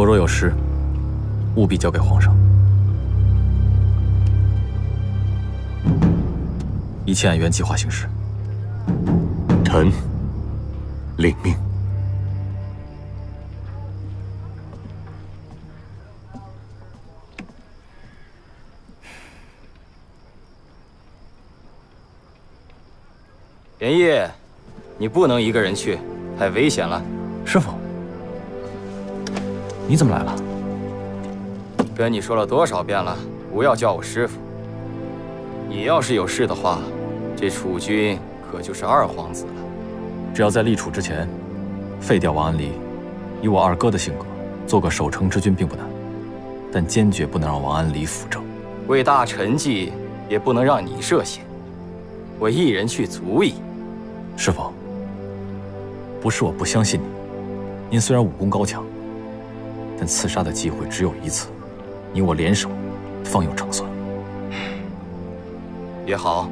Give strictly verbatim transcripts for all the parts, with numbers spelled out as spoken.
我若有失，务必交给皇上。一切按原计划行事。臣领命。连夜，你不能一个人去，太危险了。师父，你怎么来了？跟你说了多少遍了，不要叫我师父。你要是有事的话，这楚军可就是二皇子了。只要在立储之前，废掉王安离，以我二哥的性格，做个守城之君并不难，但坚决不能让王安离辅政。为大臣计，也不能让你设限。我一人去足矣。师父，不是我不相信你，您虽然武功高强。 但刺杀的机会只有一次，你我联手，方有胜算。也好，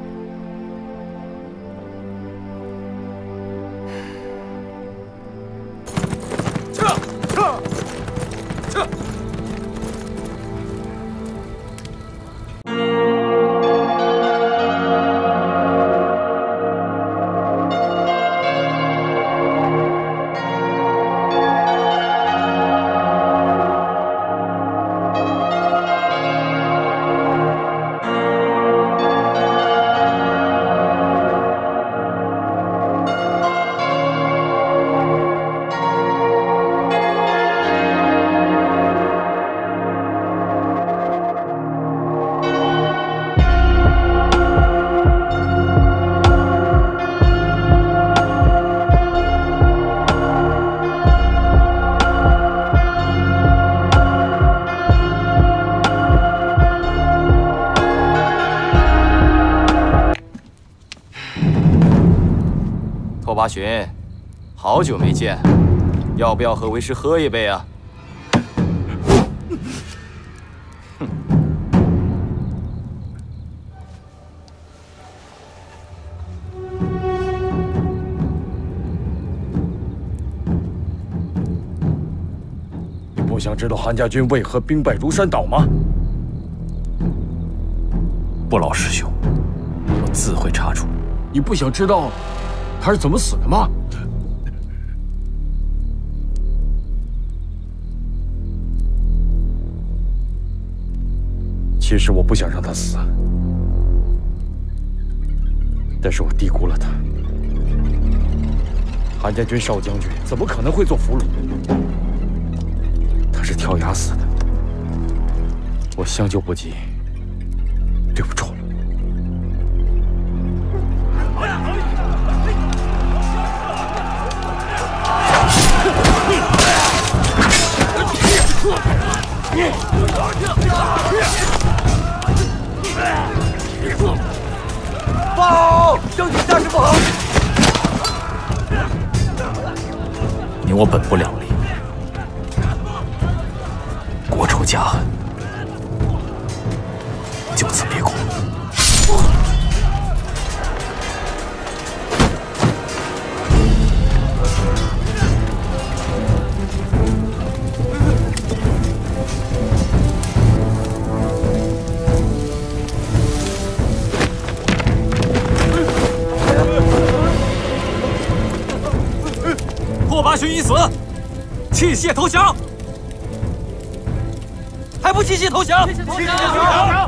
撤撤撤！八旬，好久没见，要不要和为师喝一杯啊？哼！你不想知道韩家军为何兵败如山倒吗？不老师兄，我自会查处。你不想知道？ 他是怎么死的吗？其实我不想让他死，但是我低估了他。韩家军少将军怎么可能会做俘虏？他是跳崖死的，我相救不及，对不住。 报！将军大事不好！你我本不两立，国仇家恨，就此别过。 八旬已死，弃械投降，还不弃械投降！弃械投降！